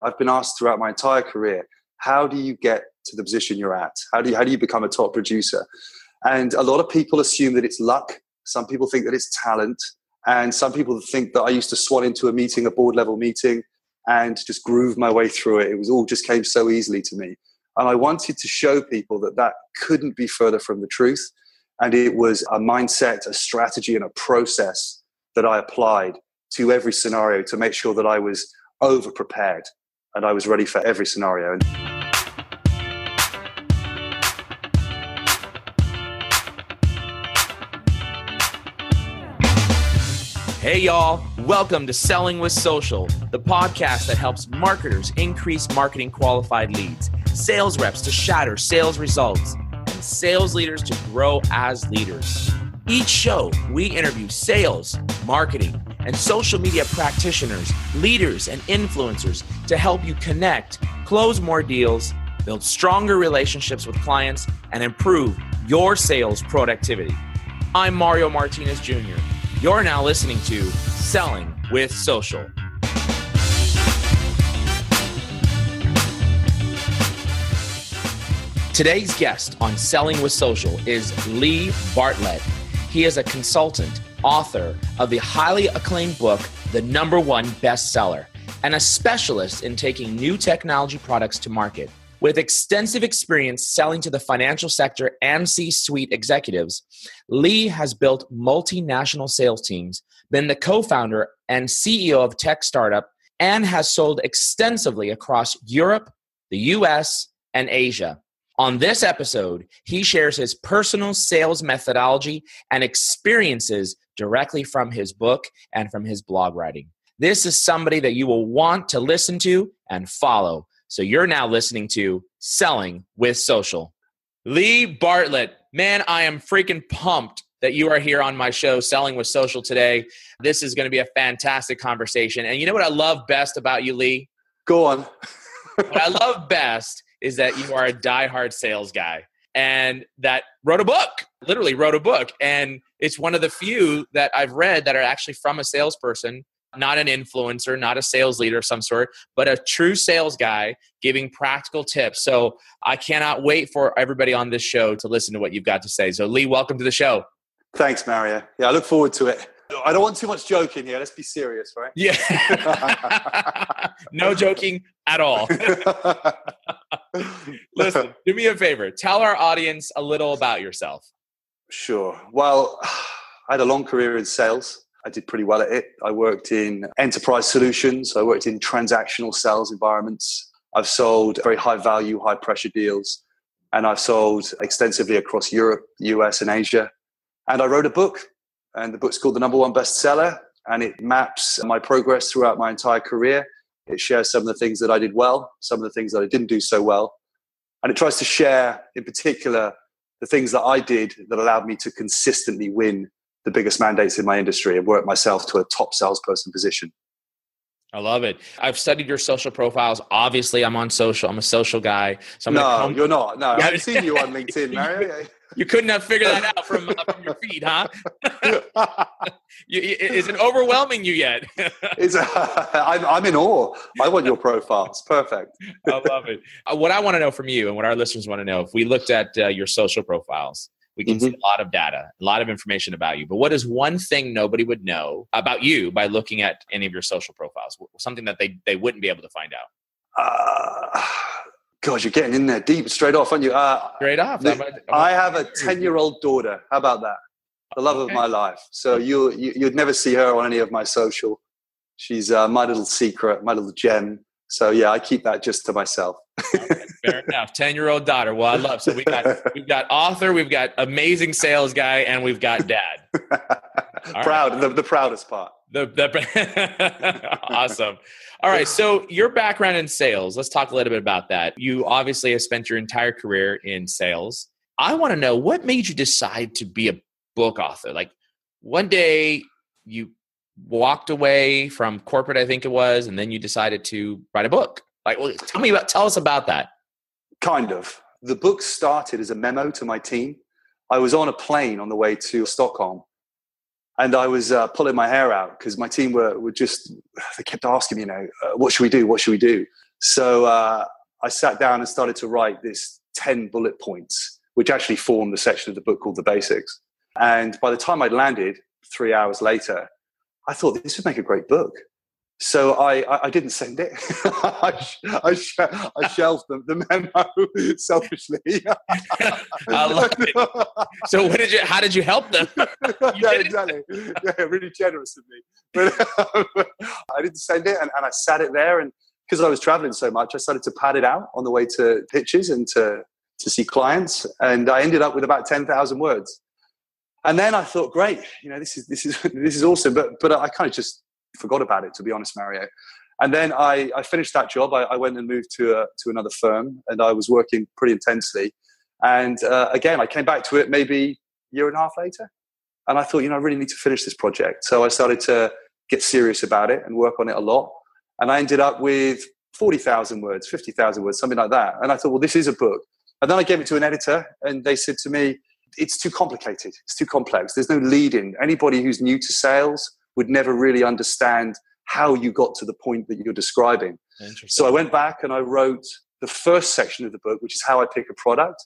I've been asked throughout my entire career, how do you get to the position you're at? How do you become a top producer? And a lot of people assume that it's luck. Some people think that it's talent. And some people think that I used to swan into a meeting, a board level meeting, and just groove my way through it. It was all just came so easily to me. And I wanted to show people that that couldn't be further from the truth. And it was a mindset, a strategy, and a process that I applied to every scenario to make sure that I was over-prepared and I was ready for every scenario. Hey y'all, welcome to Selling with Social, the podcast that helps marketers increase marketing qualified leads, sales reps to shatter sales results, and sales leaders to grow as leaders. Each show, we interview sales, marketing, and social media practitioners, leaders, and influencers to help you connect, close more deals, build stronger relationships with clients, and improve your sales productivity. I'm Mario Martinez Jr. You're now listening to Selling with Social. Today's guest on Selling with Social is Lee Bartlett. He is a consultant, author of the highly acclaimed book, The Number One Best Seller, and a specialist in taking new technology products to market. With extensive experience selling to the financial sector and C-suite executives, Lee has built multinational sales teams, been the co-founder and CEO of tech startup, and has sold extensively across Europe, the US, and Asia. On this episode, he shares his personal sales methodology and experiences directly from his book and from his blog writing. This is somebody that you will want to listen to and follow. So you're now listening to Selling with Social. Lee Bartlett, man, I am freaking pumped that you are here on my show, Selling with Social, today. This is going to be a fantastic conversation. And you know what I love best about you, Lee? Go on. What I love best is that you are a diehard sales guy and that wrote a book, literally wrote a book. And it's one of the few that I've read that are actually from a salesperson, not an influencer, not a sales leader of some sort, but a true sales guy giving practical tips. So I cannot wait for everybody on this show to listen to what you've got to say. So Lee, welcome to the show. Thanks, Mario. Yeah, I look forward to it. I don't want too much joking here. Let's be serious, right? Yeah. No joking at all. Listen, do me a favor. Tell our audience a little about yourself. Sure. Well, I had a long career in sales. I did pretty well at it. I worked in enterprise solutions. I worked in transactional sales environments. I've sold very high value, high pressure deals. And I've sold extensively across Europe, US, and Asia. And I wrote a book. And the book's called The Number One Best Seller. And it maps my progress throughout my entire career. It shares some of the things that I did well, some of the things that I didn't do so well. And it tries to share, in particular, the things that I did that allowed me to consistently win the biggest mandates in my industry and work myself to a top salesperson position. I love it. I've studied your social profiles. Obviously, I'm on social. I'm a social guy. So I'm you're not. No, I've seen you on LinkedIn, Mario. You couldn't have figured that out from your feed, huh? Is it overwhelming you yet? I'm in awe. I want your profile. It's perfect. I love it. What I want to know from you and what our listeners want to know, if we looked at your social profiles, we can see a lot of data, a lot of information about you. But what is one thing nobody would know about you by looking at any of your social profiles? Something that they wouldn't be able to find out? God, you're getting in there deep straight off, aren't you? Straight off. I have a 10-year-old daughter. How about that? The love of my life. So you'd never see her on any of my social. She's my little secret, my little gem. So yeah, I keep that just to myself. Okay, fair enough. 10-year-old daughter. Well, I love. So we've got author, we've got amazing sales guy, and we've got dad. Proud, right. The proudest part. Awesome. All right. So your background in sales, let's talk a little bit about that. You obviously have spent your entire career in sales. I want to know, what made you decide to be a book author? Like, one day you walked away from corporate, I think it was, and then you decided to write a book. Like, well, tell us about that. Kind of. The book started as a memo to my team. I was on a plane on the way to Stockholm. And I was pulling my hair out because my team they kept asking me, what should we do? What should we do? So I sat down and started to write this 10 bullet points, which actually formed the section of the book called The Basics. And by the time I'd landed 3 hours later, I thought this would make a great book. So I didn't send it. I shelved the memo selfishly. I love it. So what did you? How did you help them? Yeah, exactly. Yeah, really generous of me. But I didn't send it, and I sat it there. And because I was traveling so much, I started to pad it out on the way to pitches and to see clients. And I ended up with about 10,000 words. And then I thought, great, you know, this is awesome. But I kind of just forgot about it, to be honest, Mario. And then I finished that job. I went and moved to another firm, and I was working pretty intensely. And again, I came back to it maybe a year and a half later. And I thought, you know, I really need to finish this project. So I started to get serious about it and work on it a lot. And I ended up with 40,000 words, 50,000 words, something like that. And I thought, well, this is a book. And then I gave it to an editor, and they said to me, it's too complicated. It's too complex. There's no lead in. Anybody who's new to sales would never really understand how you got to the point that you're describing. So I went back and I wrote the first section of the book, which is how I pick a product.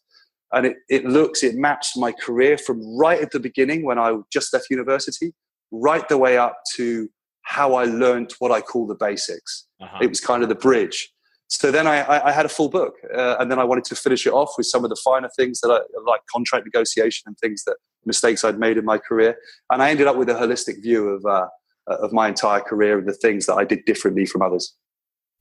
And it maps my career from right at the beginning when I just left university, right the way up to how I learned what I call the basics. It was kind of the bridge. So then I had a full book, and then I wanted to finish it off with some of the finer things that I like, contract negotiation and things that mistakes I'd made in my career. And I ended up with a holistic view of my entire career and the things that I did differently from others.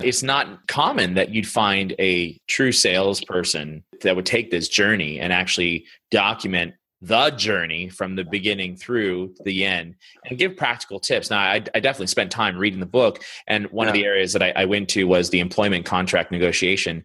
It's not common that you'd find a true salesperson that would take this journey and actually document the journey from the beginning through the end and give practical tips. Now, I definitely spent time reading the book. And one of the areas that I went to was the employment contract negotiation.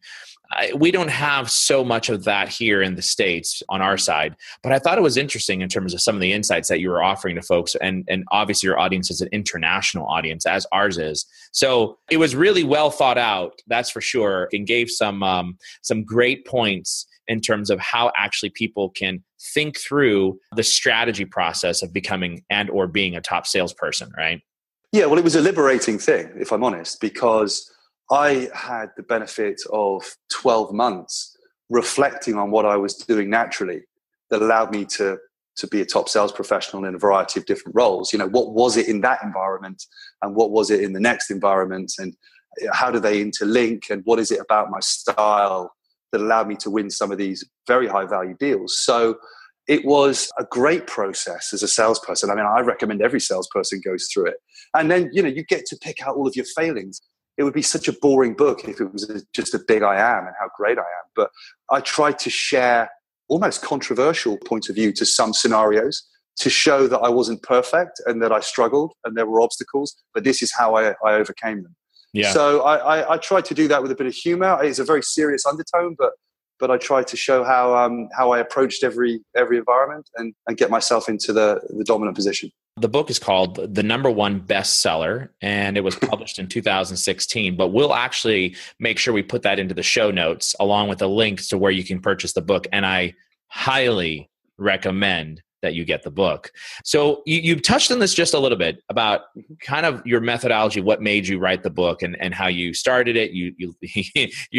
We don't have so much of that here in the States on our side, but I thought it was interesting in terms of some of the insights that you were offering to folks. And obviously your audience is an international audience, as ours is. So it was really well thought out, that's for sure, and gave some great points in terms of how actually people can think through the strategy process of becoming and or being a top salesperson, right? Yeah, well, it was a liberating thing, if I'm honest, because I had the benefit of 12 months reflecting on what I was doing naturally that allowed me to be a top sales professional in a variety of different roles. You know, what was it in that environment and what was it in the next environment, and how do they interlink, and what is it about my style that allowed me to win some of these very high value deals? So it was a great process as a salesperson. I mean, I recommend every salesperson goes through it. And then, you know, you get to pick out all of your failings. It would be such a boring book if it was just a big I am and how great I am. But I tried to share almost controversial points of view to some scenarios to show that I wasn't perfect and that I struggled and there were obstacles, but this is how I overcame them. Yeah. So I tried to do that with a bit of humor. It's a very serious undertone, but I tried to show how I approached every environment and get myself into the dominant position. The book is called The Number One Best Seller, and it was published in 2016, but we'll actually make sure we put that into the show notes along with the links to where you can purchase the book. And I highly recommend that you get the book. So you've touched on this just a little bit about kind of your methodology, what made you write the book and how you started it. You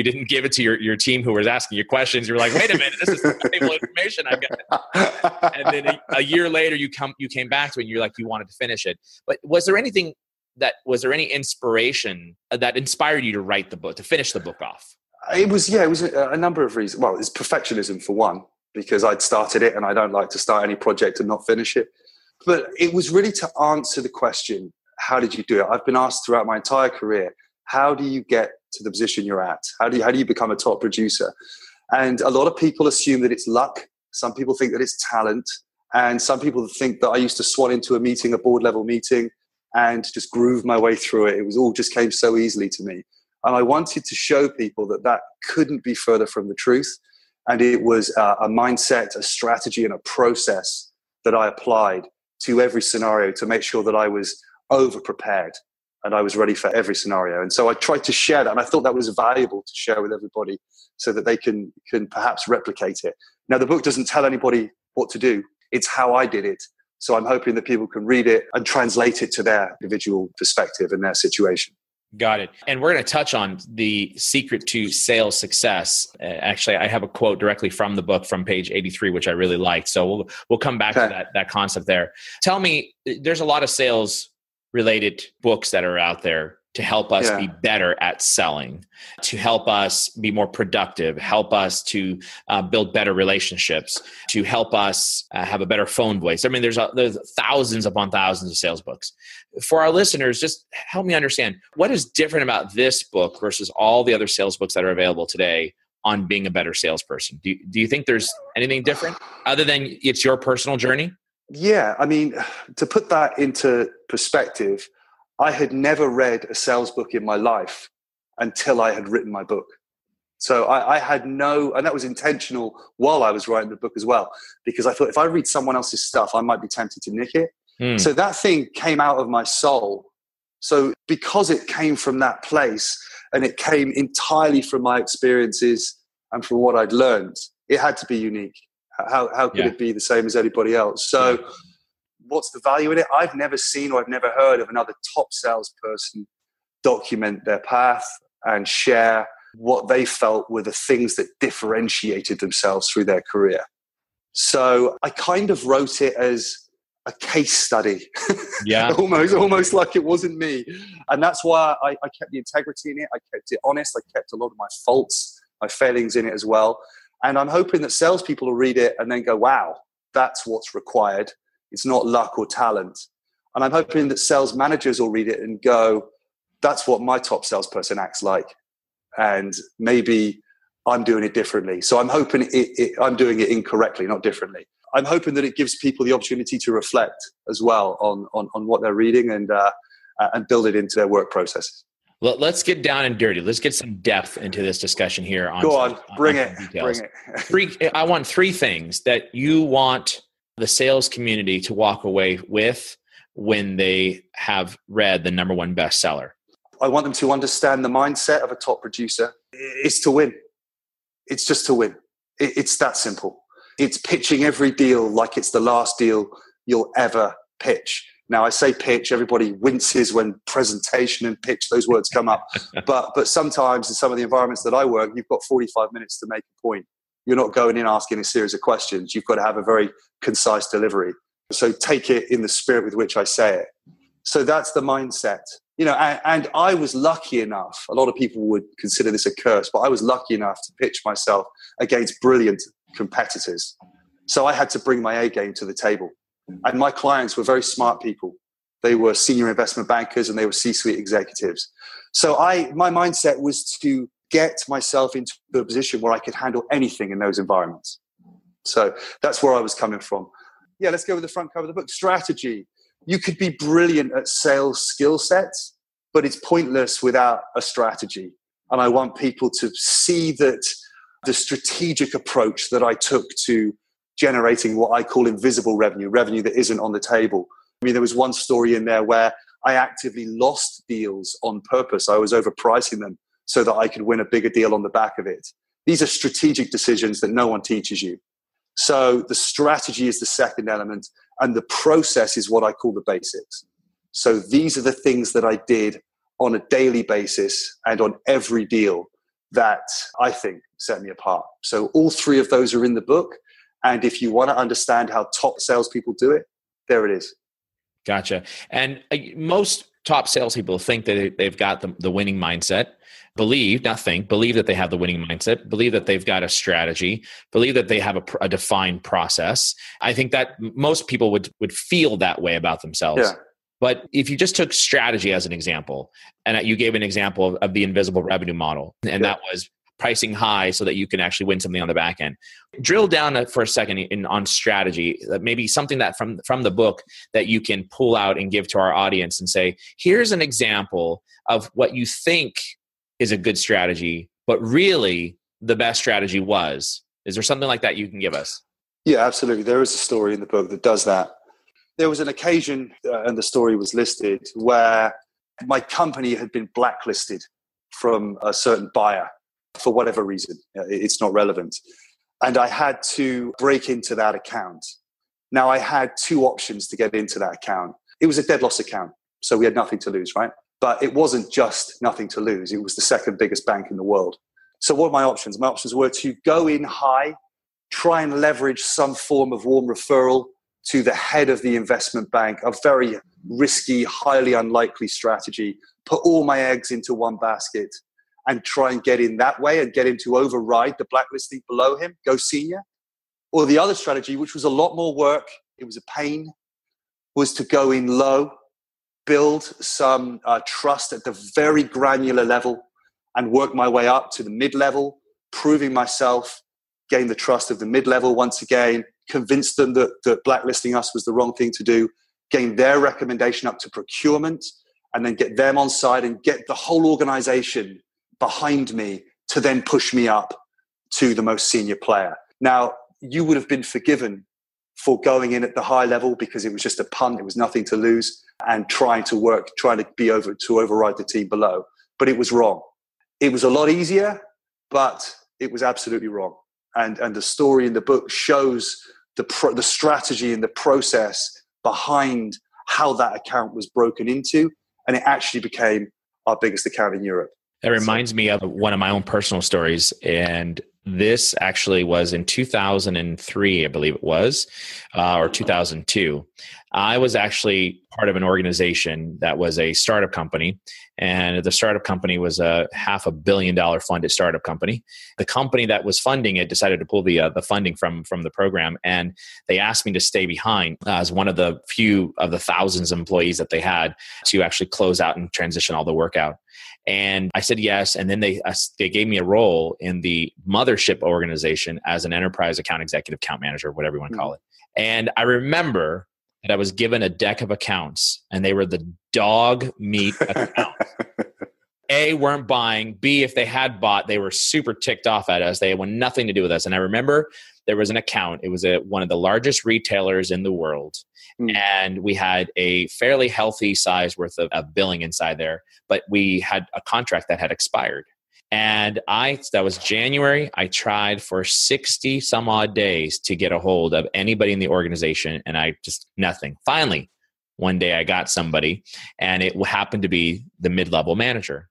didn't give it to your team who was asking you questions. You were like, wait a minute, this is valuable information I've got. And then a year later you came back to it and you're like, you wanted to finish it. But was there any inspiration that inspired you to write the book, to finish the book off? It was a number of reasons. Well, it's perfectionism for one, because I'd started it and I don't like to start any project and not finish it. But it was really to answer the question, how did you do it? I've been asked throughout my entire career, how do you get to the position you're at? How do you become a top producer? And a lot of people assume that it's luck. Some people think that it's talent. And some people think that I used to swan into a meeting, a board level meeting, and just groove my way through it. It was all just came so easily to me. And I wanted to show people that couldn't be further from the truth. And it was a mindset, a strategy, and a process that I applied to every scenario to make sure that I was over-prepared and I was ready for every scenario. And so I tried to share that, and I thought that was valuable to share with everybody so that they can perhaps replicate it. Now, the book doesn't tell anybody what to do. It's how I did it. So I'm hoping that people can read it and translate it to their individual perspective and their situation. Got it. And we're going to touch on the secret to sales success. Actually, I have a quote directly from the book from page 83, which I really liked. So we'll come back to that concept there. Tell me, there's a lot of sales related books that are out there to help us be better at selling, to help us be more productive, help us to build better relationships, to help us have a better phone voice. I mean, there's thousands upon thousands of sales books. For our listeners, just help me understand, what is different about this book versus all the other sales books that are available today on being a better salesperson? Do you think there's anything different other than it's your personal journey? Yeah. I mean, to put that into perspective, I had never read a sales book in my life until I had written my book. So I had no, and that was intentional while I was writing the book as well, because I thought if I read someone else's stuff, I might be tempted to nick it. So that thing came out of my soul. So because it came from that place and it came entirely from my experiences and from what I'd learned, it had to be unique. How could it be the same as anybody else? So what's the value in it? I've never seen or I've never heard of another top salesperson document their path and share what they felt were the things that differentiated themselves through their career. So I kind of wrote it as a case study. Yeah. almost like it wasn't me. And that's why I kept the integrity in it. I kept it honest. I kept a lot of my faults, my failings in it as well. And I'm hoping that salespeople will read it and then go, wow, that's what's required. It's not luck or talent. And I'm hoping that sales managers will read it and go, that's what my top salesperson acts like. And maybe I'm doing it differently. So I'm hoping I'm doing it incorrectly, not differently. I'm hoping that it gives people the opportunity to reflect as well on what they're reading and build it into their work processes. Let's get down and dirty. Let's get some depth into this discussion here. Bring it. I want three things that you want the sales community to walk away with when they have read The Number One Best Seller. I want them to understand the mindset of a top producer. It's to win. It's just to win. It's that simple. It's pitching every deal like it's the last deal you'll ever pitch. Now, I say pitch, everybody winces when presentation and pitch, those words come up. But sometimes in some of the environments that I work, you've got 45 minutes to make a point. You're not going in asking a series of questions. You've got to have a very concise delivery. So take it in the spirit with which I say it. So that's the mindset. You know, and I was lucky enough, a lot of people would consider this a curse, but I was lucky enough to pitch myself against brilliant competitors. So I had to bring my A game to the table. And my clients were very smart people. They were senior investment bankers and they were C-suite executives. So my mindset was to get myself into a position where I could handle anything in those environments. So that's where I was coming from. Yeah, let's go with the front cover of the book. Strategy. You could be brilliant at sales skill sets, but it's pointless without a strategy. And I want people to see that the strategic approach that I took to generating what I call invisible revenue, revenue that isn't on the table. I mean, there was one story in there where I actively lost deals on purpose. I was overpricing them so that I could win a bigger deal on the back of it. These are strategic decisions that no one teaches you. So the strategy is the second element, and the process is what I call the basics. So these are the things that I did on a daily basis and on every deal that I think set me apart. So all three of those are in the book. And if you want to understand how top salespeople do it, there it is. Gotcha. And most top salespeople think that they've got the winning mindset, believe that they have the winning mindset, believe that they've got a strategy, believe that they have a defined process. I think that most people would feel that way about themselves. Yeah. But if you just took strategy as an example, and you gave an example of the invisible revenue model, and that was pricing high so that you can actually win something on the back end. Drill down for a second on strategy, maybe something that from the book that you can pull out and give to our audience and say, here's an example of what you think is a good strategy, but really the best strategy was. Is there something like that you can give us? Yeah, absolutely. There is a story in the book that does that. There was an occasion, and the story was listed, where my company had been blacklisted from a certain buyer. For whatever reason, it's not relevant. And I had to break into that account. Now I had two options to get into that account. It was a dead loss account, so we had nothing to lose, right? But it wasn't just nothing to lose. It was the second biggest bank in the world. So what are my options? My options were to go in high, try and leverage some form of warm referral to the head of the investment bank, a very risky, highly unlikely strategy, put all my eggs into one basket and try and get in that way and get him to override the blacklisting below him, go senior. Or the other strategy, which was a lot more work, it was a pain, was to go in low, build some trust at the very granular level and work my way up to the mid-level, proving myself, gain the trust of the mid-level once again, convince them that blacklisting us was the wrong thing to do, gain their recommendation up to procurement, and then get them on side and get the whole organization behind me to then push me up to the most senior player. Now, you would have been forgiven for going in at the high level because it was just a punt, it was nothing to lose, and trying to override the team below. But it was wrong. It was a lot easier, but it was absolutely wrong. And the story in the book shows the strategy and the process behind how that account was broken into, and it actually became our biggest account in Europe. That reminds me of one of my own personal stories, and this actually was in 2003, I believe it was, or 2002. I was actually part of an organization that was a startup company, and the startup company was a $500 million funded startup company. The company that was funding it decided to pull the funding from the program, and they asked me to stay behind as one of the few of the thousands of employees that they had to actually close out and transition all the work out. And I said yes, and then they gave me a role in the mothership organization as an enterprise account executive, account manager, whatever you want to call it. And I remember that I was given a deck of accounts, and they were the dog meat accounts. A, weren't buying. B, if they had bought, they were super ticked off at us. They had nothing to do with us. And I remember there was an account. It was one of the largest retailers in the world. And we had a fairly healthy size worth of billing inside there. But we had a contract that had expired. And that was January. I tried for 60 some odd days to get a hold of anybody in the organization. And nothing. Finally, one day I got somebody, and it happened to be the mid-level manager.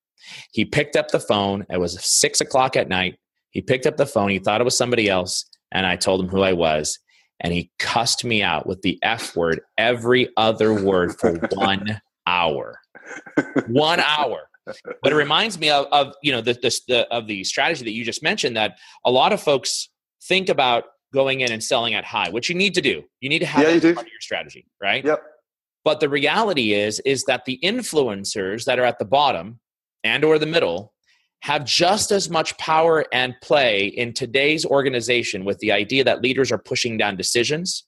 He picked up the phone. It was 6:00 at night. He picked up the phone. He thought it was somebody else. And I told him who I was. And he cussed me out with the F word, every other word, for 1 hour. 1 hour. But it reminds me of you know of the strategy that you just mentioned, that a lot of folks think about going in and selling at high, which you need to do. You need to have that part of your strategy, right? Yep. But the reality is that the influencers that are at the bottom and or the middle have just as much power and play in today's organization, with the idea that leaders are pushing down decisions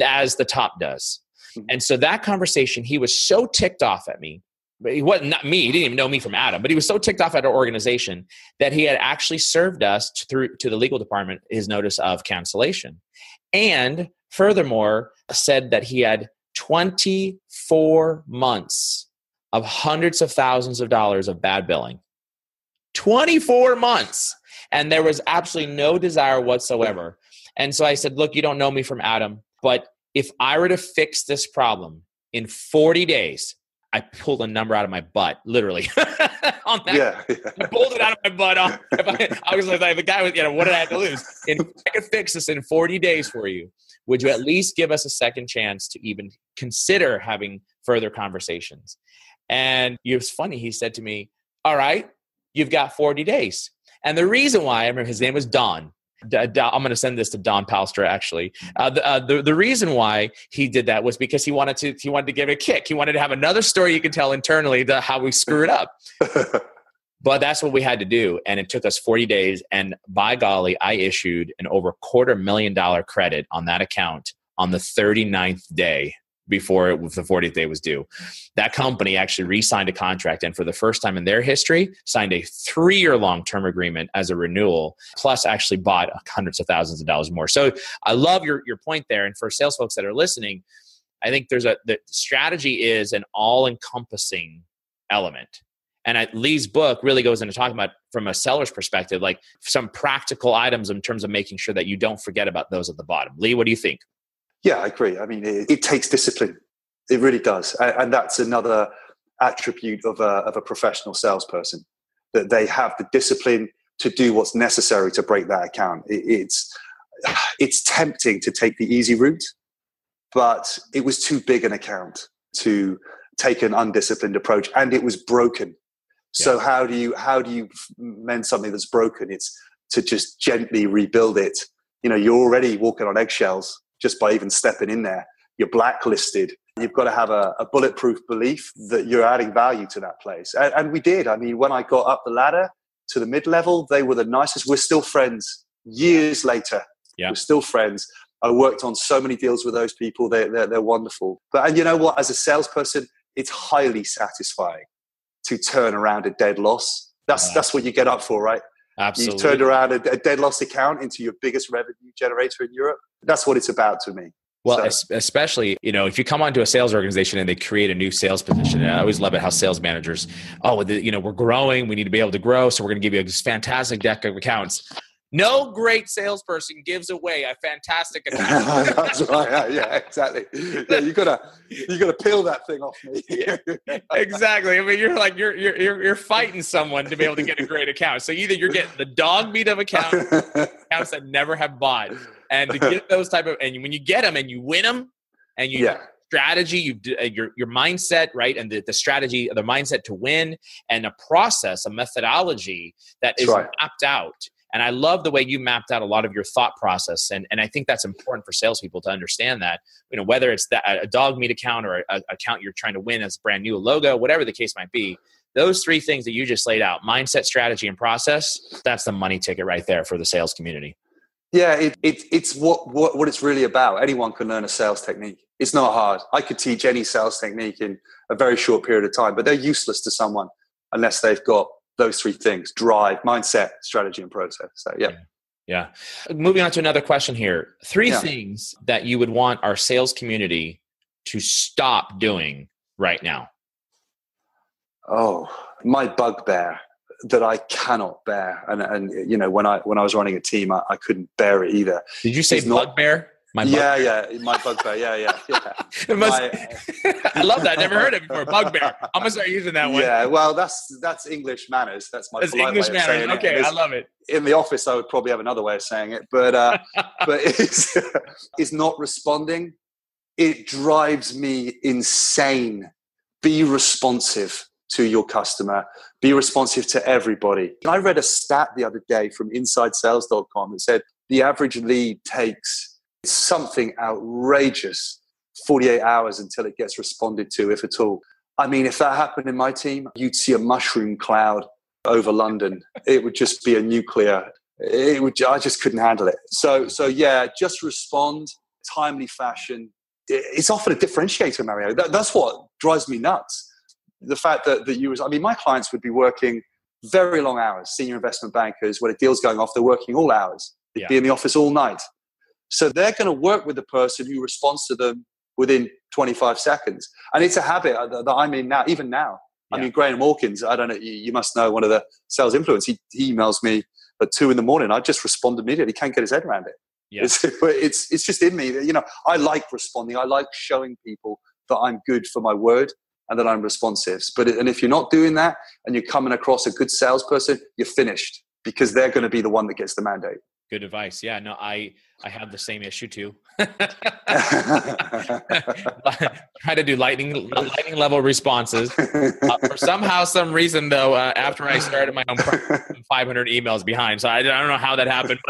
as the top does. And so that conversation, he was so ticked off at me. But he wasn't not me. He didn't even know me from Adam, but he was so ticked off at our organization that he had actually served us through to the legal department his notice of cancellation. And furthermore, said that he had 24 months of hundreds of thousands of dollars of bad billing. 24 months. And there was absolutely no desire whatsoever. And so I said, look, you don't know me from Adam, but if I were to fix this problem in 40 days, I pulled a number out of my butt, literally. On that, I pulled it out of my butt. I was like, the guy was, what did I have to lose? I could fix this in 40 days for you. Would you at least give us a second chance to even consider having further conversations? And it was funny. He said to me, all right, you've got 40 days. And the reason why, I remember his name was Don. I'm going to send this to Don Palstra, actually. The reason why he did that was because he wanted to give a kick. He wanted to have another story you can tell internally to how we screwed up. But that's what we had to do. And it took us 40 days. And by golly, I issued an over $250,000 credit on that account on the 39th day before the 40th day was due. That company actually re-signed a contract, and for the first time in their history, signed a 3-year long-term agreement as a renewal, plus actually bought hundreds of thousands of dollars more. So I love your point there. And for sales folks that are listening, I think the strategy is an all-encompassing element. And Lee's book really goes into talking about, from a seller's perspective, like some practical items in terms of making sure that you don't forget about those at the bottom. Lee, what do you think? Yeah, I agree. I mean, it takes discipline. It really does. And that's another attribute of a professional salesperson, that they have the discipline to do what's necessary to break that account. It's tempting to take the easy route, but it was too big an account to take an undisciplined approach, and it was broken. Yeah. So how do you mend something that's broken? It's to just gently rebuild it. You know, you're already walking on eggshells just by even stepping in there. You're blacklisted. You've got to have a bulletproof belief that you're adding value to that place. And we did. I mean, when I got up the ladder to the mid-level, they were the nicest. We're still friends years later. Yeah. We're still friends. I worked on so many deals with those people. They're wonderful. But you know what? As a salesperson, it's highly satisfying to turn around a dead loss. That's what you get up for, right? Absolutely. You've turned around a dead loss account into your biggest revenue generator in Europe. That's what it's about to me. Well, especially, you know, if you come onto a sales organization and they create a new sales position, and I always love it how sales managers, we're growing, we need to be able to grow, so we're going to give you this fantastic deck of accounts. No great salesperson gives away a fantastic account. That's right. Yeah, exactly. Yeah, you gotta peel that thing off me. Yeah, exactly. I mean, you're like you're fighting someone to be able to get a great account. So either you're getting the dog meat of accounts that never have bought. And to get those and when you get them and you win them, and you strategy, your mindset, right, and the strategy, the mindset to win, and a process, a methodology that is mapped out. And I love the way you mapped out a lot of your thought process, and I think that's important for salespeople to understand that, you know, whether it's a dog meat account or an account you're trying to win as a brand new logo, whatever the case might be. Those three things that you just laid out: mindset, strategy, and process. That's the money ticket right there for the sales community. Yeah, it's what it's really about. Anyone can learn a sales technique. It's not hard. I could teach any sales technique in a very short period of time, but they're useless to someone unless they've got those three things: drive, mindset, strategy, and process. So, yeah. Moving on to another question here. Three things that you would want our sales community to stop doing right now. Oh, my bugbear that I cannot bear. And you know, when I was running a team, I couldn't bear it either. Did you say bugbear? My bugbear. Yeah. I love that. Never heard it before. Bugbear. I'm gonna start using that one. Yeah. Well, that's English manners. That's English way of manners. Okay, I love it. In the office, I would probably have another way of saying it, but it's not responding. It drives me insane. Be responsive to your customer. Be responsive to everybody. I read a stat the other day from InsideSales.com that said the average lead takes something outrageous 48 hours until it gets responded to, if at all. I mean, if that happened in my team, you'd see a mushroom cloud over London. It would just be a nuclear. I just couldn't handle it. So, just respond timely fashion. It's often a differentiator, Mario. That's what drives me nuts. The fact that my clients would be working very long hours, senior investment bankers, when a deal's going off, they're working all hours. They'd be in the office all night. So they're going to work with the person who responds to them within 25 seconds. And it's a habit that I'm in now, even now. Yeah. I mean, Graham Hawkins, I don't know, you must know, one of the sales influencers, he emails me at 2 a.m. I just respond immediately. He can't get his head around it. Yeah. It's just in me. You know, I like responding. I like showing people that I'm good for my word and that I'm responsive. And if you're not doing that and you're coming across a good salesperson, you're finished, because they're going to be the one that gets the mandate. Good advice. Yeah, no, I have the same issue too. Try to do lightning level responses. For some reason though, after I started my own program, 500 emails behind. So I don't know how that happened,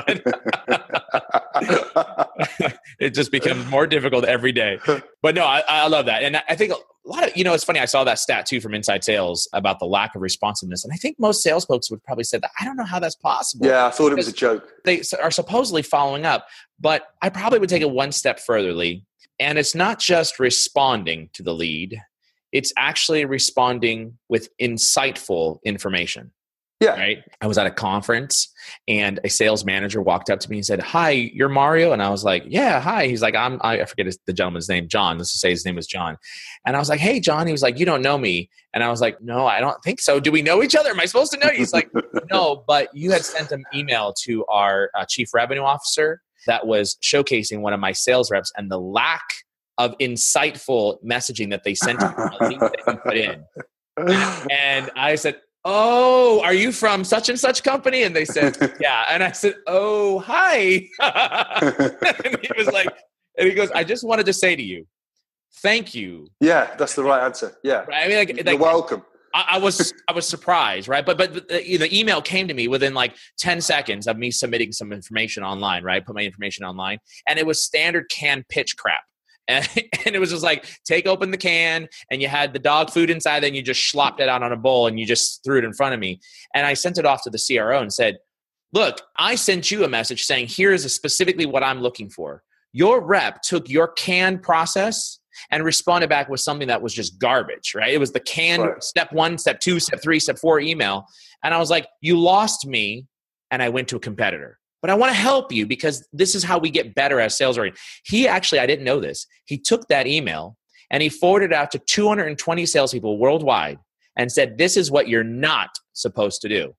but it just becomes more difficult every day. But no, I love that. And I think a lot of, you know, it's funny. I saw that stat too from Inside Sales about the lack of responsiveness. And I think most sales folks would probably say that. I don't know how that's possible. Yeah, I thought it was a joke. They are supposedly following up, but I probably would take it one step further, Lee. And it's not just responding to the lead. It's actually responding with insightful information. Yeah. Right. I was at a conference and a sales manager walked up to me and said, "Hi, you're Mario." And I was like, "Yeah, hi." He's like, I forget the gentleman's name, John. Let's just say his name was John. And I was like, "Hey, John." He was like, "You don't know me." And I was like, "No, I don't think so. Do we know each other? Am I supposed to know you?" He's like, "No, but you had sent an email to our chief revenue officer that was showcasing one of my sales reps and the lack of insightful messaging that they sent to the link that you put in." And I said, oh, are you from such and such company? And they said, yeah. And I said, oh, hi. And he was like, and he goes, I just wanted to say to you, thank you. Yeah, that's the right answer. Yeah. Right? I mean, like, you're welcome. I was surprised, right? But the email came to me within like 10 seconds of me submitting some information online, right? Put my information online, and it was standard canned pitch crap. And it was just like, take open the can, and you had the dog food inside, and you just slopped it out on a bowl, and you just threw it in front of me. And I sent it off to the CRO and said, look, I sent you a message saying, here's specifically what I'm looking for. Your rep took your canned process and responded back with something that was just garbage, right? It was the canned step one, step two, step three, step four email. And I was like, you lost me, and I went to a competitor. But I want to help you because this is how we get better as sales oriented. He actually, I didn't know this. He took that email and he forwarded it out to 220 salespeople worldwide and said, this is what you're not supposed to do.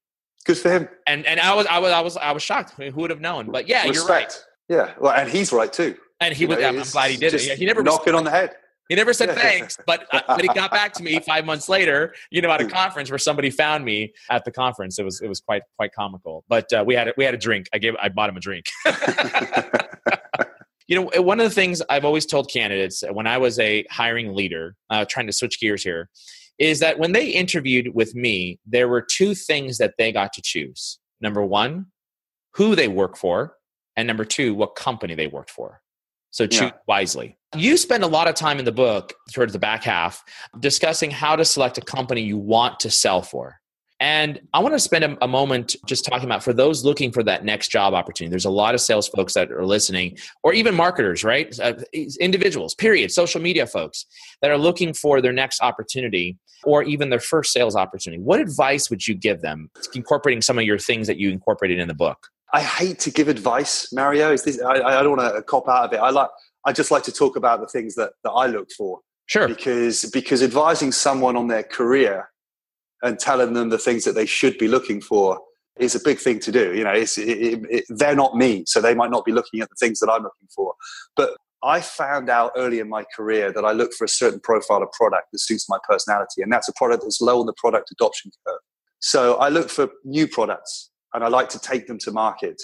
Good for him. And I was shocked. I mean, who would have known? But yeah, respect. You're right. Yeah. Well, and he's right too. And he was, I'm glad he did it. Yeah, he never knocked it on the head. He never said thanks, but he got back to me 5 months later, at a conference where somebody found me at the conference. It was quite comical, but we had a drink. I bought him a drink. One of the things I've always told candidates when I was a hiring leader, trying to switch gears here, is that when they interviewed with me, there were two things that they got to choose. Number one, who they work for, and number two, what company they worked for. So choose wisely. You spend a lot of time in the book towards the back half discussing how to select a company you want to sell for. And I want to spend a moment just talking about for those looking for that next job opportunity. There's a lot of sales folks that are listening, or even marketers, right? Individuals, period, social media folks that are looking for their next opportunity or even their first sales opportunity. What advice would you give them incorporating some of your things that you incorporated in the book? I hate to give advice, Mario. I don't want to cop out of it. I just like to talk about the things that I looked for. Sure. Because advising someone on their career and telling them the things that they should be looking for is a big thing to do. They're not me, so they might not be looking at the things that I'm looking for. But I found out early in my career that I look for a certain profile of product that suits my personality, and that's a product that's low on the product adoption curve. So I look for new products. And I like to take them to market.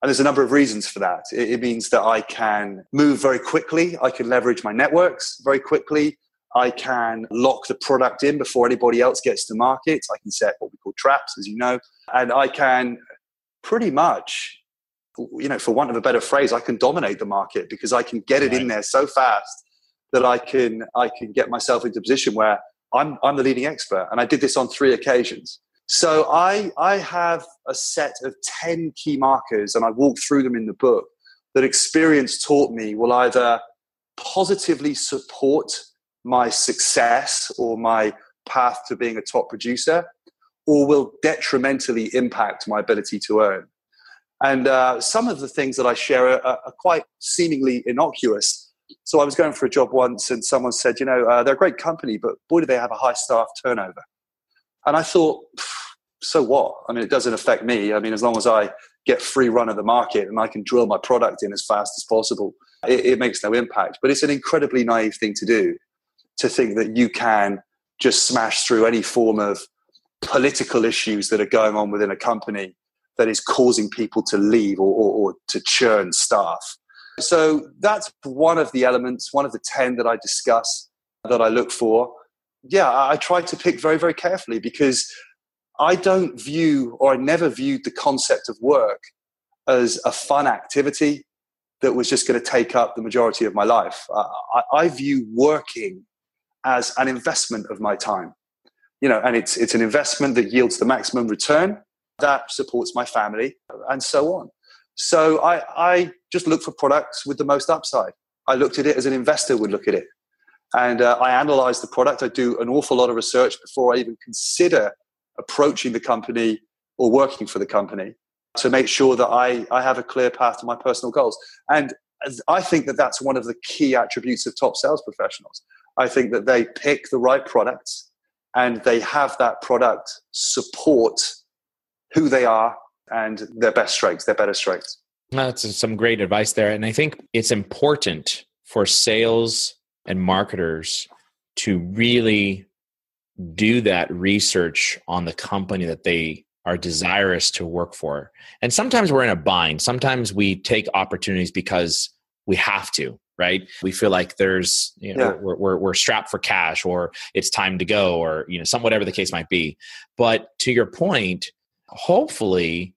And there's a number of reasons for that. It means that I can move very quickly. I can leverage my networks very quickly. I can lock the product in before anybody else gets to market. I can set what we call traps, as you know. And I can pretty much, for want of a better phrase, I can dominate the market because I can get it in there so fast that I can get myself into a position where I'm the leading expert. And I did this on 3 occasions. So I have a set of 10 key markers, and I walk through them in the book, that experience taught me will either positively support my success or my path to being a top producer, or will detrimentally impact my ability to earn. And some of the things that I share are quite seemingly innocuous. So I was going for a job once and someone said, they're a great company, but boy, do they have a high staff turnover. And I thought, so what? I mean, it doesn't affect me. I mean, as long as I get free run of the market and I can drill my product in as fast as possible, it makes no impact. But it's an incredibly naive thing to do, to think that you can just smash through any form of political issues that are going on within a company that is causing people to leave or to churn staff. So that's one of the elements, one of the 10 that I discuss that I look for. Yeah, I tried to pick very, very carefully because I never viewed the concept of work as a fun activity that was just going to take up the majority of my life. I view working as an investment of my time, and it's an investment that yields the maximum return that supports my family and so on. So I just look for products with the most upside. I looked at it as an investor would look at it. And I analyze the product. I do an awful lot of research before I even consider approaching the company or working for the company to make sure that I have a clear path to my personal goals. And I think that that's one of the key attributes of top sales professionals. I think that they pick the right products and they have that product support who they are and their best strengths, their better strengths. That's some great advice there. And I think it's important for sales and marketers to really do that research on the company that they are desirous to work for. And sometimes we're in a bind. Sometimes we take opportunities because we have to, right? We feel like there's, you know, we're strapped for cash, or it's time to go, or, you know, some, whatever the case might be. But to your point, hopefully,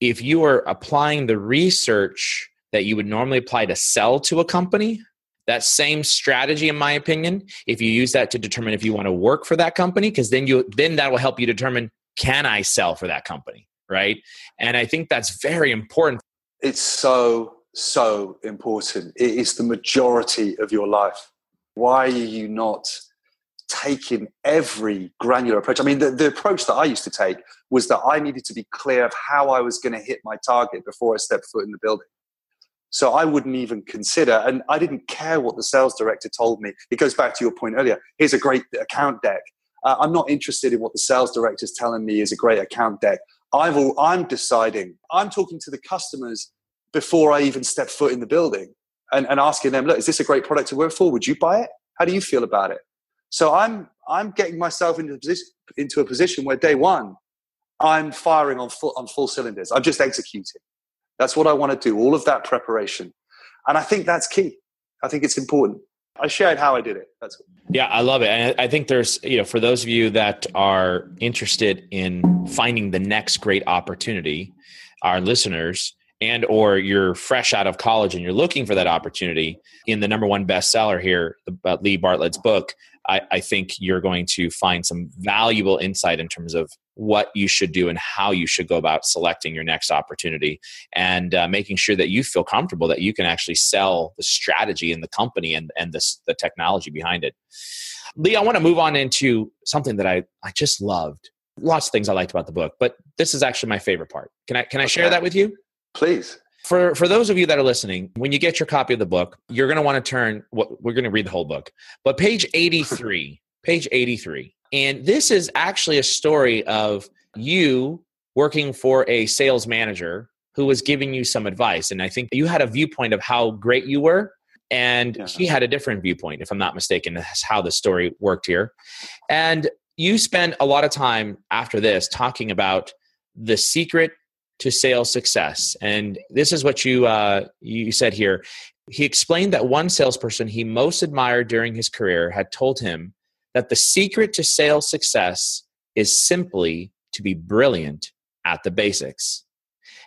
if you are applying the research that you would normally apply to sell to a company, that same strategy, in my opinion, if you use that to determine if you want to work for that company, because then that will help you determine, can I sell for that company, right? And I think that's very important. It's so important. It is the majority of your life. Why are you not taking every granular approach? I mean, the approach that I used to take was that I needed to be clear of how I was going to hit my target before I stepped foot in the building. So I wouldn't even consider, and I didn't care what the sales director told me. It goes back to your point earlier. Here's a great account deck. I'm not interested in what the sales director is telling me is a great account deck. I'm deciding. I'm talking to the customers before I even step foot in the building and asking them, look, is this a great product to work for? Would you buy it? How do you feel about it? So I'm getting myself into a position where day one, I'm firing on full cylinders. I'm just executing. That's what I want to do, all of that preparation. And I think that's key. I think it's important. I shared how I did it. That's cool. Yeah, I love it. And I think there's, you know, for those of you that are interested in finding the next great opportunity, our listeners, and or you're fresh out of college and you're looking for that opportunity, in the number one bestseller here, Lee Bartlett's book, I think you're going to find some valuable insight in terms of what you should do and how you should go about selecting your next opportunity, and making sure that you feel comfortable that you can actually sell the strategy and the company and the technology behind it. Lee, I want to move on into something that I just loved. Lots of things I liked about the book, but this is actually my favorite part. Can I share that with you? Please. For those of you that are listening, when you get your copy of the book, you're going to want to we're going to read the whole book, but page 83. And this is actually a story of you working for a sales manager who was giving you some advice. And I think you had a viewpoint of how great you were, and he had a different viewpoint, if I'm not mistaken. That's how the story worked here. And you spend a lot of time after this talking about the secret to sales success. And this is what you said here. He explained that one salesperson he most admired during his career had told him that the secret to sales success is simply to be brilliant at the basics.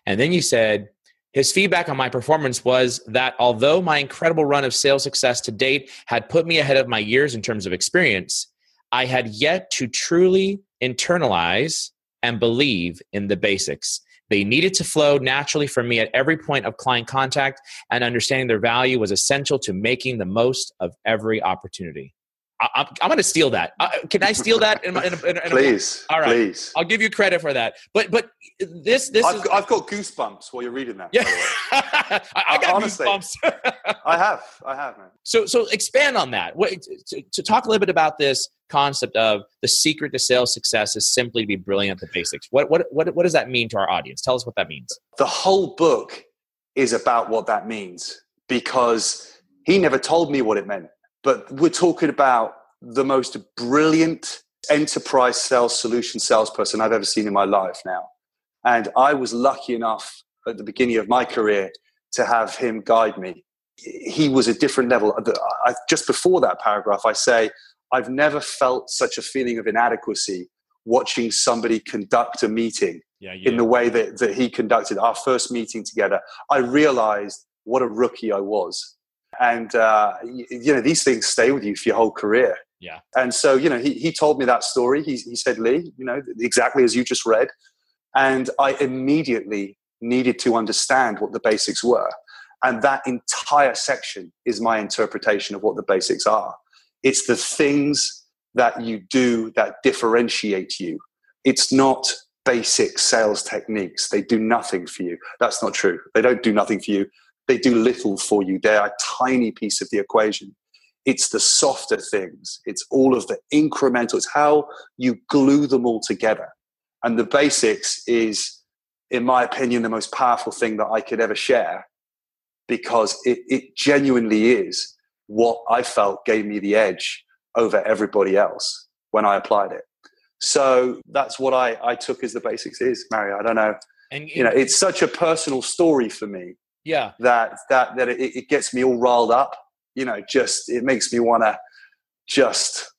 And then you said, his feedback on my performance was that although my incredible run of sales success to date had put me ahead of my years in terms of experience, I had yet to truly internalize and believe in the basics. They needed to flow naturally from me at every point of client contact, and understanding their value was essential to making the most of every opportunity. I'm going to steal that. Can I steal that? Please. All right. Please. I'll give you credit for that. But I've got goosebumps while you're reading that. Yeah. I got goosebumps. I have, man. So expand on that. To talk a little bit about this concept of the secret to sales success is simply to be brilliant at the basics. What does that mean to our audience? Tell us what that means. The whole book is about what that means, because he never told me what it meant. But we're talking about the most brilliant enterprise sales solution salesperson I've ever seen in my life now. And I was lucky enough at the beginning of my career to have him guide me. He was a different level. Just before that paragraph, I say, I've never felt such a feeling of inadequacy watching somebody conduct a meeting in the way that he conducted our first meeting together. I realized what a rookie I was. And, you know, these things stay with you for your whole career. Yeah. And so, you know, he told me that story. He said, Lee, you know, exactly as you just read. And I immediately needed to understand what the basics were. And that entire section is my interpretation of what the basics are. It's the things that you do that differentiate you. It's not basic sales techniques. They do nothing for you. That's not true. They don't do nothing for you. They do little for you. They're a tiny piece of the equation. It's the softer things. It's all of the incremental. It's how you glue them all together. And the basics is, in my opinion, the most powerful thing that I could ever share, because it genuinely is what I felt gave me the edge over everybody else. when I applied it. So that's what I took as the basics is, Mario. I don't know. And you know, it's such a personal story for me. Yeah. That it gets me all riled up. You know, just it makes me want to just,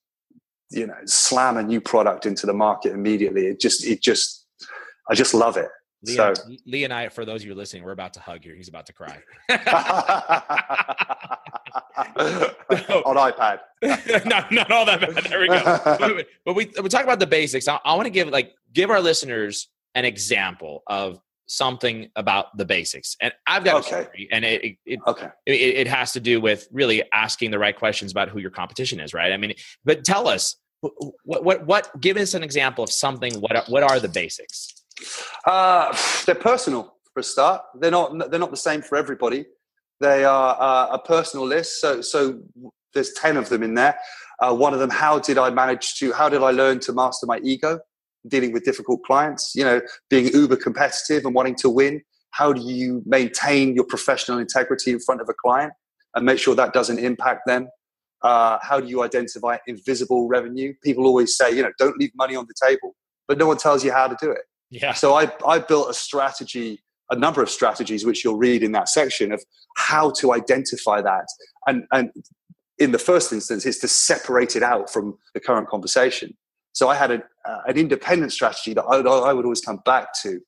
you know, slam a new product into the market immediately. I just love it. Lee and I, for those of you listening, we're about to hug here. He's about to cry. On iPad. Not all that bad. There we go. But we talk about the basics. I want to give our listeners an example of something about the basics. And I've got a story, and it has to do with really asking the right questions about who your competition is, right? I mean, but tell us what give us an example of something. What are the basics? They're personal for a start. They're not the same for everybody. They are a personal list. So there's 10 of them in there. One of them, how did I learn to master my ego? Dealing with difficult clients, you know, being uber competitive and wanting to win. How do you maintain your professional integrity in front of a client and make sure that doesn't impact them? How do you identify invisible revenue? People always say, you know, don't leave money on the table, but no one tells you how to do it. Yeah. So I built a strategy, a number of strategies, which you'll read in that section, of how to identify that. And in the first instance, it's to separate it out from the current conversation. So I had an independent strategy that I would always come back to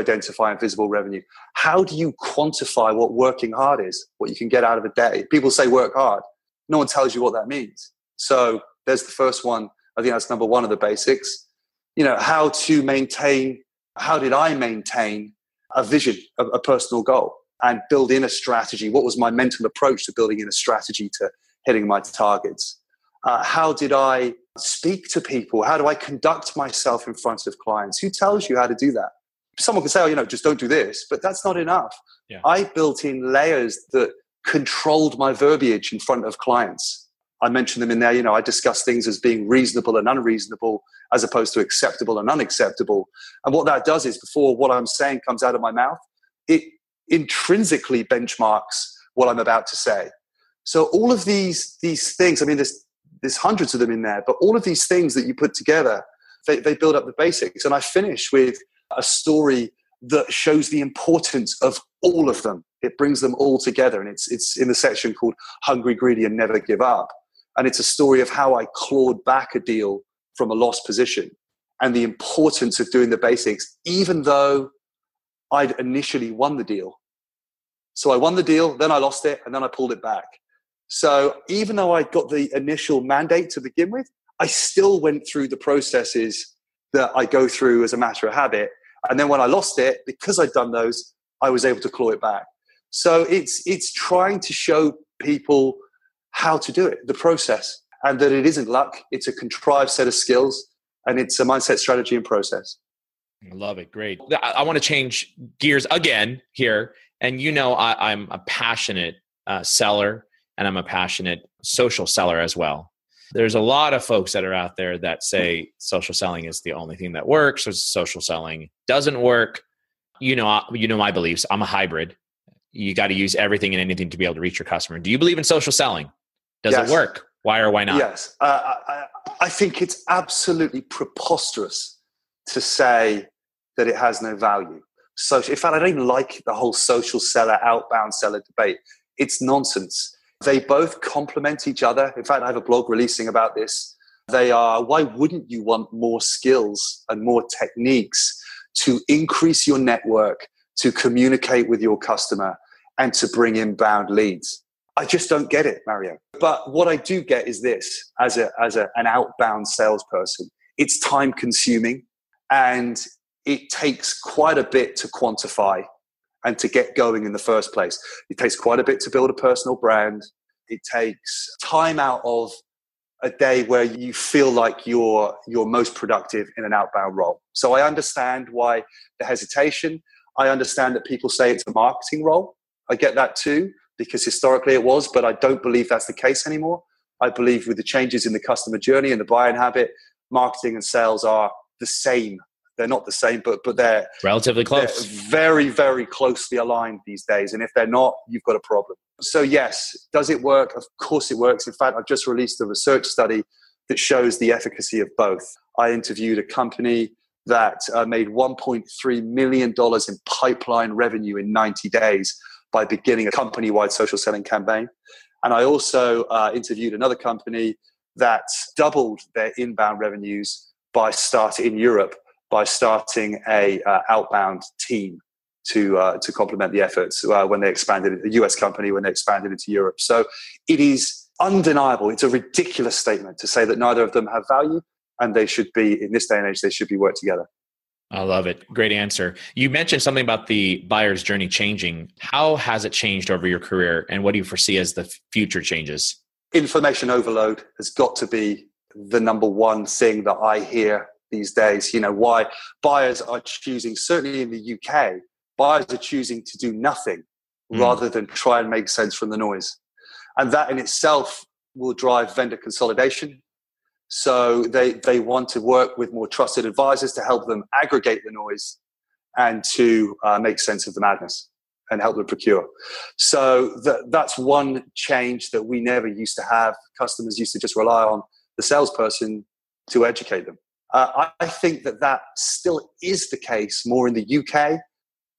identify invisible revenue. How do you quantify what working hard is, what you can get out of a day? People say work hard. No one tells you what that means. So there's the first one. I think that's number one of the basics. You know, how did I maintain a vision, a personal goal, and build in a strategy? What was my mental approach to building in a strategy to hitting my targets? How did I speak to people? How do I conduct myself in front of clients? Who tells you how to do that? Someone can say, oh, you know, just don't do this, but that's not enough. Yeah. I built in layers that controlled my verbiage in front of clients. I mentioned them in there. You know, I discuss things as being reasonable and unreasonable, as opposed to acceptable and unacceptable. And what that does is, before what I'm saying comes out of my mouth, it intrinsically benchmarks what I'm about to say. So all of these things, I mean, there's hundreds of them in there, but all of these things that you put together, they build up the basics. And I finish with a story that shows the importance of all of them. It brings them all together. And it's in the section called Hungry, Greedy, and Never Give Up. And it's a story of how I clawed back a deal from a lost position, and the importance of doing the basics, even though I'd initially won the deal. So I won the deal, then I lost it, and then I pulled it back. So even though I got the initial mandate to begin with, I still went through the processes that I go through as a matter of habit. And then when I lost it, because I'd done those, I was able to claw it back. So it's trying to show people how to do it, the process, and that it isn't luck. It's a contrived set of skills, and it's a mindset, strategy, and process. I love it. Great. I want to change gears again here. And you know, I'm a passionate seller, and I'm a passionate social seller as well. There's a lot of folks that are out there that say social selling is the only thing that works, or social selling doesn't work. You know my beliefs. I'm a hybrid. You got to use everything and anything to be able to reach your customer. Do you believe in social selling? Does it work? Why or why not? Yes. I think it's absolutely preposterous to say that it has no value. So, in fact, I don't even like the whole social seller, outbound seller debate. It's nonsense. They both complement each other. In fact, I have a blog releasing about this. They are, why wouldn't you want more skills and more techniques to increase your network, to communicate with your customer, and to bring inbound leads? I just don't get it, Mario. But what I do get is this, as an outbound salesperson, it's time consuming, and it takes quite a bit to quantify and to get going in the first place. It takes quite a bit to build a personal brand. It takes time out of a day where you feel like you're most productive in an outbound role. So I understand why the hesitation. I understand that people say it's a marketing role. I get that too, because historically it was, but I don't believe that's the case anymore. I believe with the changes in the customer journey and the buying habit, marketing and sales are the same. They're not the same, but they're relatively close. They're very, very closely aligned these days. And if they're not, you've got a problem. So yes, does it work? Of course it works. In fact, I've just released a research study that shows the efficacy of both. I interviewed a company that made $1.3 million in pipeline revenue in 90 days by beginning a company-wide social selling campaign. And I also interviewed another company that doubled their inbound revenues in Europe by starting a outbound team to complement the efforts when they expanded, a US company when they expanded into Europe. So it is undeniable. It's a ridiculous statement to say that neither of them have value and they should be, in this day and age, they should be worked together. I love it. Great answer. You mentioned something about the buyer's journey changing. How has it changed over your career, and what do you foresee as the future changes? Information overload has got to be the number one thing that I hear these days. You know, why buyers are choosing, certainly in the UK, buyers are choosing to do nothing rather than try and make sense from the noise. And that in itself will drive vendor consolidation. So they want to work with more trusted advisors to help them aggregate the noise and to make sense of the madness and help them procure. So that's one change that we never used to have. Customers used to just rely on the salesperson to educate them. I think that still is the case more in the UK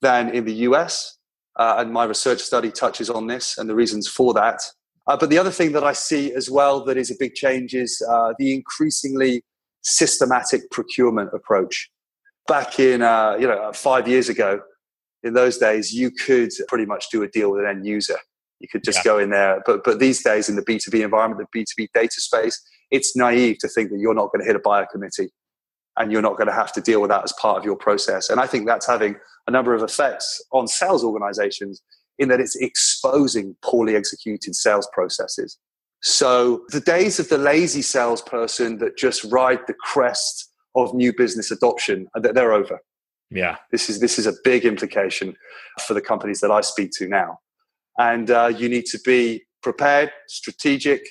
than in the US. And my research study touches on this and the reasons for that. But the other thing that I see as well that is a big change is the increasingly systematic procurement approach. Back in, 5 years ago, in those days, you could pretty much do a deal with an end user. You could just go in there. But these days in the B2B environment, the B2B data space, it's naive to think that you're not going to hit a buyer committee and you're not going to have to deal with that as part of your process. And I think that's having a number of effects on sales organizations in that it's exposing poorly executed sales processes. So the days of the lazy salesperson that just ride the crest of new business adoption, they're over. Yeah. This is a big implication for the companies that I speak to now. And you need to be prepared, strategic,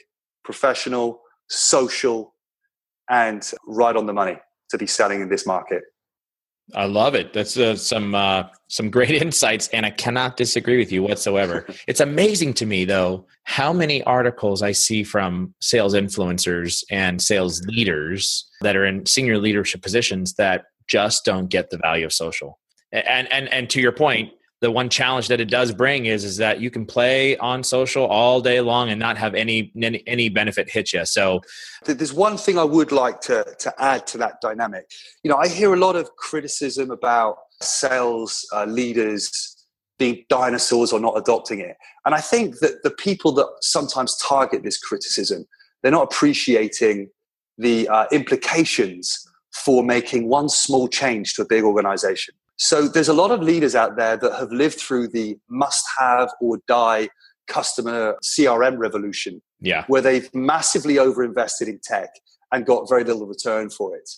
professional, social, and right on the money to be selling in this market. I love it. That's some great insights, and I cannot disagree with you whatsoever. It's amazing to me, though, how many articles I see from sales influencers and sales leaders that are in senior leadership positions that just don't get the value of social. And to your point, the one challenge that it does bring is that you can play on social all day long and not have any benefit hit you. So there's one thing I would like to add to that dynamic. You know, I hear a lot of criticism about sales leaders being dinosaurs or not adopting it. And I think that the people that sometimes target this criticism, they're not appreciating the implications for making one small change to a big organization. So there's a lot of leaders out there that have lived through the must-have or die customer CRM revolution, where they've massively overinvested in tech and got very little return for it.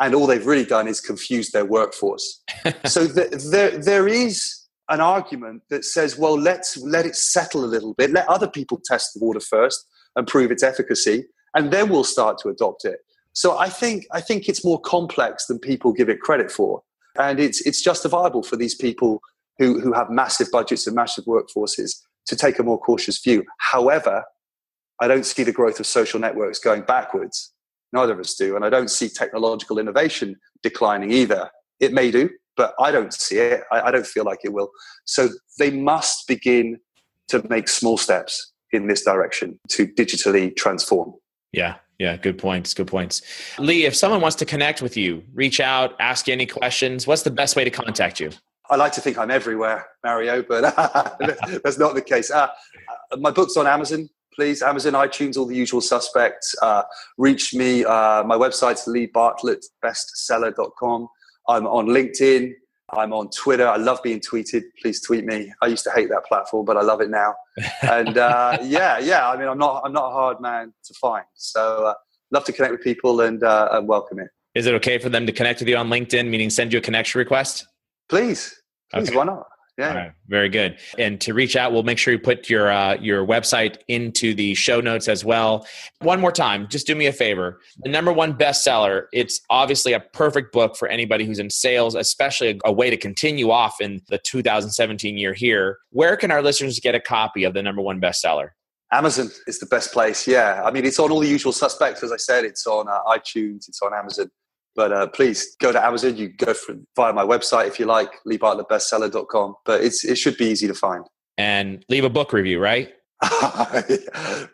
And all they've really done is confused their workforce. So there is an argument that says, well, let's let it settle a little bit. Let other people test the water first and prove its efficacy, and then we'll start to adopt it. So I think it's more complex than people give it credit for. And it's justifiable for these people who have massive budgets and massive workforces to take a more cautious view. However, I don't see the growth of social networks going backwards. Neither of us do. And I don't see technological innovation declining either. It may do, but I don't see it. I don't feel like it will. So they must begin to make small steps in this direction to digitally transform. Yeah. Yeah, good points. Good points. Lee, if someone wants to connect with you, reach out, ask you any questions, what's the best way to contact you? I like to think I'm everywhere, Mario, but that's not the case. My book's on Amazon, please. Amazon, iTunes, all the usual suspects. Reach me. My website's leebartlettbestseller.com. I'm on LinkedIn. I'm on Twitter. I love being tweeted. Please tweet me. I used to hate that platform, but I love it now. And I mean, I'm not a hard man to find. So love to connect with people and welcome it. Is it okay for them to connect with you on LinkedIn, meaning send you a connection request? Please, okay. Why not? Yeah. All right. Very good. And to reach out, we'll make sure you put your website into the show notes as well. One more time, just do me a favor. The Number One Bestseller, it's obviously a perfect book for anybody who's in sales, especially a way to continue off in the 2017 year here. Where can our listeners get a copy of The Number One Bestseller? Amazon is the best place. Yeah. I mean, it's on all the usual suspects. As I said, it's on iTunes, it's on Amazon. But please go to Amazon. You can go via my website if you like, leebartlettbestseller.com. But it should be easy to find. And leave a book review, right?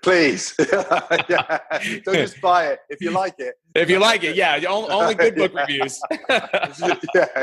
Please. Yeah. Don't just buy it. If you like it. If you like it, yeah. Only good book reviews. Yeah.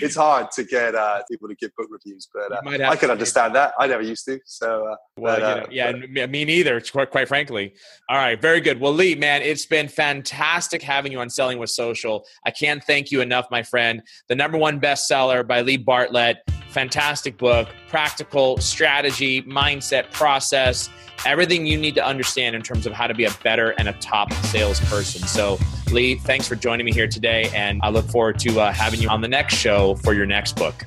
It's hard to get people to give book reviews, but I can understand that. I never used to. So, me neither, quite frankly. All right, very good. Well, Lee, man, it's been fantastic having you on Selling with Social. I can't thank you enough, my friend. The Number One Bestseller by Lee Bartlett. Fantastic book, practical strategy, mindset, process, everything you need to understand in terms of how to be a better and a top salesperson. So Lee, thanks for joining me here today. And I look forward to having you on the next show for your next book.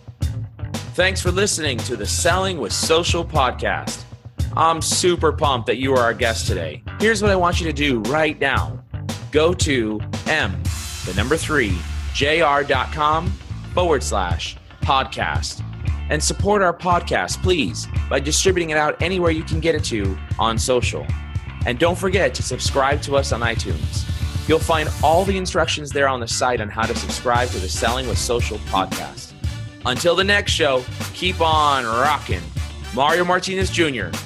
Thanks for listening to the Selling with Social podcast. I'm super pumped that you are our guest today. Here's what I want you to do right now. Go to m3jr.com/podcast. And support our podcast, please, by distributing it out anywhere you can get it to on social. And don't forget to subscribe to us on iTunes. You'll find all the instructions there on the site on how to subscribe to the Selling with Social podcast. Until the next show, keep on rocking. Mario Martinez Jr.